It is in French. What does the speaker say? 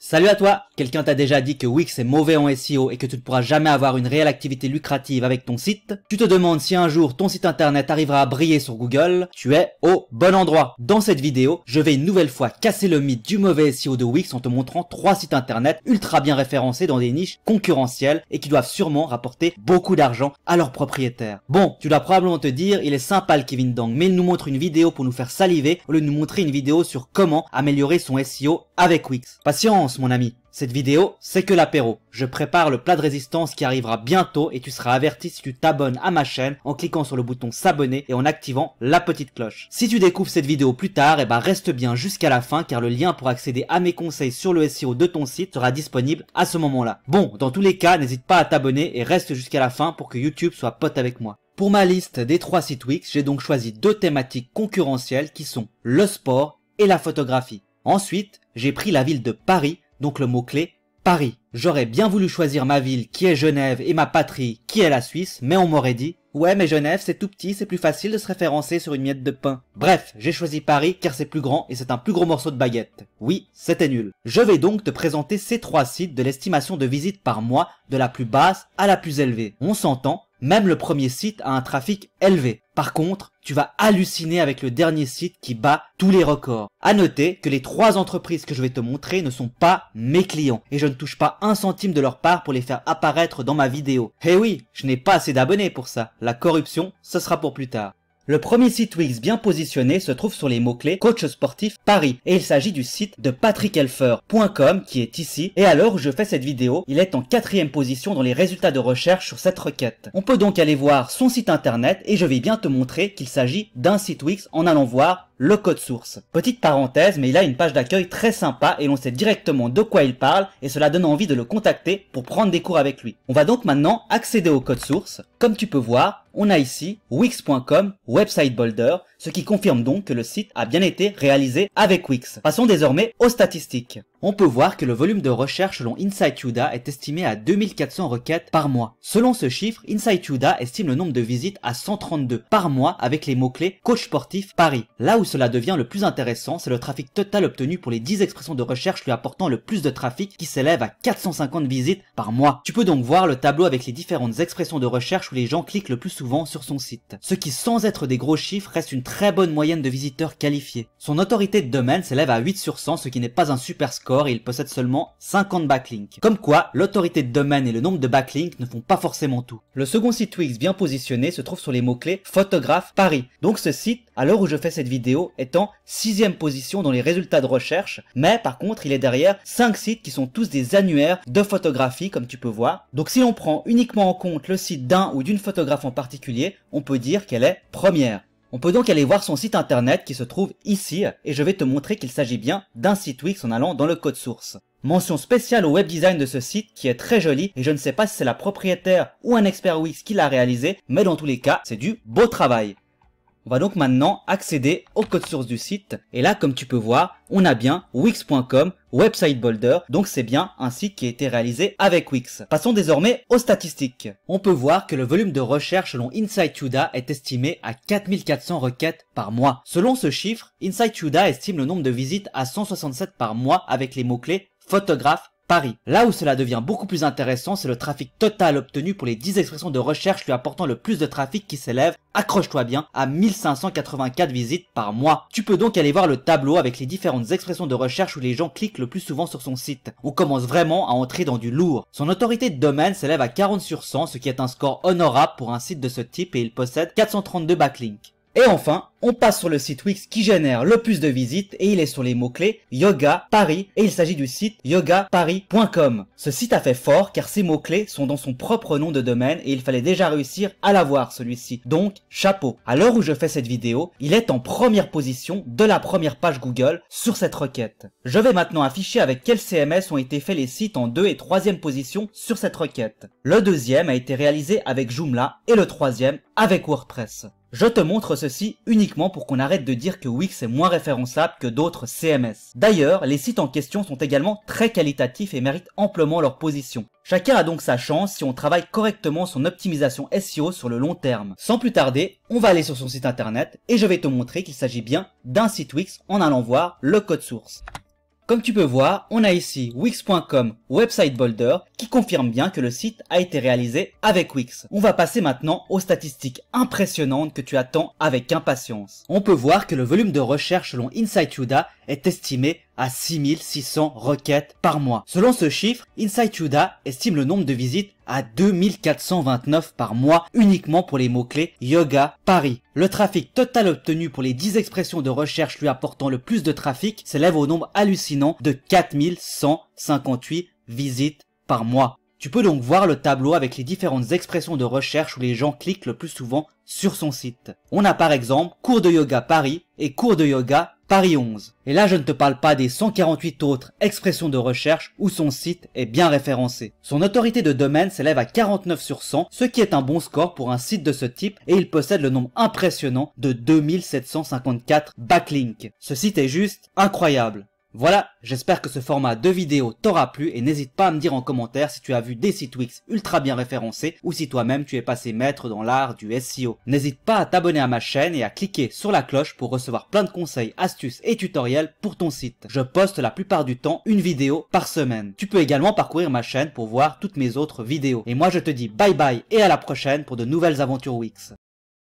Salut à toi! Quelqu'un t'a déjà dit que Wix est mauvais en SEO et que tu ne pourras jamais avoir une réelle activité lucrative avec ton site? Tu te demandes si un jour ton site internet arrivera à briller sur Google? Tu es au bon endroit! Dans cette vidéo, je vais une nouvelle fois casser le mythe du mauvais SEO de Wix en te montrant 3 sites internet ultra bien référencés dans des niches concurrentielles et qui doivent sûrement rapporter beaucoup d'argent à leurs propriétaires. Bon, tu dois probablement te dire, il est sympa le Kevin Dang, mais il nous montre une vidéo pour nous faire saliver au lieu de nous montrer une vidéo sur comment améliorer son SEO avec Wix. Patience mon ami, cette vidéo c'est que l'apéro. Je prépare le plat de résistance qui arrivera bientôt et tu seras averti si tu t'abonnes à ma chaîne en cliquant sur le bouton s'abonner et en activant la petite cloche. Si tu découvres cette vidéo plus tard, reste bien jusqu'à la fin car le lien pour accéder à mes conseils sur le SEO de ton site sera disponible à ce moment-là. Bon, dans tous les cas, n'hésite pas à t'abonner et reste jusqu'à la fin pour que YouTube soit pote avec moi. Pour ma liste des 3 sites Wix, j'ai donc choisi 2 thématiques concurrentielles qui sont le sport et la photographie. Ensuite, j'ai pris la ville de Paris, donc le mot-clé Paris. J'aurais bien voulu choisir ma ville qui est Genève et ma patrie qui est la Suisse, mais on m'aurait dit « Ouais mais Genève c'est tout petit, c'est plus facile de se référencer sur une miette de pain. » Bref, j'ai choisi Paris car c'est plus grand et c'est un plus gros morceau de baguette. Oui, c'était nul. Je vais donc te présenter ces 3 sites de l'estimation de visite par mois, de la plus basse à la plus élevée. On s'entend, même le premier site a un trafic élevé. Par contre, tu vas halluciner avec le dernier site qui bat tous les records. À noter que les 3 entreprises que je vais te montrer ne sont pas mes clients et je ne touche pas un centime de leur part pour les faire apparaître dans ma vidéo. Eh oui, je n'ai pas assez d'abonnés pour ça. La corruption, ce sera pour plus tard. Le premier site Wix bien positionné se trouve sur les mots-clés coach sportif Paris et il s'agit du site de patrickhelfer.com qui est ici et à l'heure où je fais cette vidéo, il est en 4e position dans les résultats de recherche sur cette requête. On peut donc aller voir son site internet et je vais bien te montrer qu'il s'agit d'un site Wix en allant voir le code source. Petite parenthèse, mais il a une page d'accueil très sympa et l'on sait directement de quoi il parle et cela donne envie de le contacter pour prendre des cours avec lui. On va donc maintenant accéder au code source. Comme tu peux voir, on a ici wix.com website builder, ce qui confirme donc que le site a bien été réalisé avec Wix. Passons désormais aux statistiques. On peut voir que le volume de recherche selon Insight Yooda est estimé à 2400 requêtes par mois. Selon ce chiffre, Insight Yooda estime le nombre de visites à 132 par mois avec les mots-clés coach sportif Paris. Là où cela devient le plus intéressant, c'est le trafic total obtenu pour les 10 expressions de recherche lui apportant le plus de trafic qui s'élève à 450 visites par mois. Tu peux donc voir le tableau avec les différentes expressions de recherche où les gens cliquent le plus souvent sur son site. Ce qui, sans être des gros chiffres, reste une très bonne moyenne de visiteurs qualifiés. Son autorité de domaine s'élève à 8 sur 100, ce qui n'est pas un super score. Et il possède seulement 50 backlinks. Comme quoi, l'autorité de domaine et le nombre de backlinks ne font pas forcément tout. Le second site Wix bien positionné se trouve sur les mots-clés photographe Paris. Donc ce site, à l'heure où je fais cette vidéo, est en 6e position dans les résultats de recherche, mais par contre il est derrière 5 sites qui sont tous des annuaires de photographie comme tu peux voir. Donc si on prend uniquement en compte le site d'un ou d'une photographe en particulier, on peut dire qu'elle est première. On peut donc aller voir son site internet qui se trouve ici et je vais te montrer qu'il s'agit bien d'un site Wix en allant dans le code source. Mention spéciale au web design de ce site qui est très joli et je ne sais pas si c'est la propriétaire ou un expert Wix qui l'a réalisé, mais dans tous les cas c'est du beau travail. On va donc maintenant accéder au code source du site et là comme tu peux voir on a bien wix.com website builder, donc c'est bien un site qui a été réalisé avec Wix. Passons désormais aux statistiques. On peut voir que le volume de recherche selon Insight Yooda est estimé à 4400 requêtes par mois. Selon ce chiffre, Insight Yooda estime le nombre de visites à 167 par mois avec les mots-clés photographe Paris. Là où cela devient beaucoup plus intéressant, c'est le trafic total obtenu pour les 10 expressions de recherche lui apportant le plus de trafic qui s'élève, accroche-toi bien, à 1584 visites par mois. Tu peux donc aller voir le tableau avec les différentes expressions de recherche où les gens cliquent le plus souvent sur son site. On commence vraiment à entrer dans du lourd. Son autorité de domaine s'élève à 40 sur 100, ce qui est un score honorable pour un site de ce type et il possède 432 backlinks. Et enfin, on passe sur le site Wix qui génère le plus de visites et il est sur les mots-clés Yoga Paris et il s'agit du site yogaparis.com. Ce site a fait fort car ses mots-clés sont dans son propre nom de domaine et il fallait déjà réussir à l'avoir celui-ci. Donc, chapeau. À l'heure où je fais cette vidéo, il est en première position de la première page Google sur cette requête. Je vais maintenant afficher avec quel CMS ont été faits les sites en 2e et 3e position sur cette requête. Le 2e a été réalisé avec Joomla et le 3e avec WordPress. Je te montre ceci uniquement pour qu'on arrête de dire que Wix est moins référençable que d'autres CMS. D'ailleurs, les sites en question sont également très qualitatifs et méritent amplement leur position. Chacun a donc sa chance si on travaille correctement son optimisation SEO sur le long terme. Sans plus tarder, on va aller sur son site internet et je vais te montrer qu'il s'agit bien d'un site Wix en allant voir le code source. Comme tu peux voir, on a ici Wix.com Website Builder qui confirme bien que le site a été réalisé avec Wix. On va passer maintenant aux statistiques impressionnantes que tu attends avec impatience. On peut voir que le volume de recherche selon Insight Yooda est estimé à 6600 requêtes par mois. Selon ce chiffre, Insight Yooda estime le nombre de visites à 2429 par mois uniquement pour les mots-clés yoga Paris. Le trafic total obtenu pour les 10 expressions de recherche lui apportant le plus de trafic s'élève au nombre hallucinant de 4158 visites par mois. Tu peux donc voir le tableau avec les différentes expressions de recherche où les gens cliquent le plus souvent sur son site. On a par exemple cours de yoga Paris et cours de yoga Paris 11. Et là, je ne te parle pas des 148 autres expressions de recherche où son site est bien référencé. Son autorité de domaine s'élève à 49 sur 100, ce qui est un bon score pour un site de ce type, et il possède le nombre impressionnant de 2754 backlinks. Ce site est juste incroyable. Voilà, j'espère que ce format de vidéo t'aura plu et n'hésite pas à me dire en commentaire si tu as vu des sites Wix ultra bien référencés ou si toi-même tu es passé maître dans l'art du SEO. N'hésite pas à t'abonner à ma chaîne et à cliquer sur la cloche pour recevoir plein de conseils, astuces et tutoriels pour ton site. Je poste la plupart du temps une vidéo par semaine. Tu peux également parcourir ma chaîne pour voir toutes mes autres vidéos. Et moi je te dis bye bye et à la prochaine pour de nouvelles aventures Wix.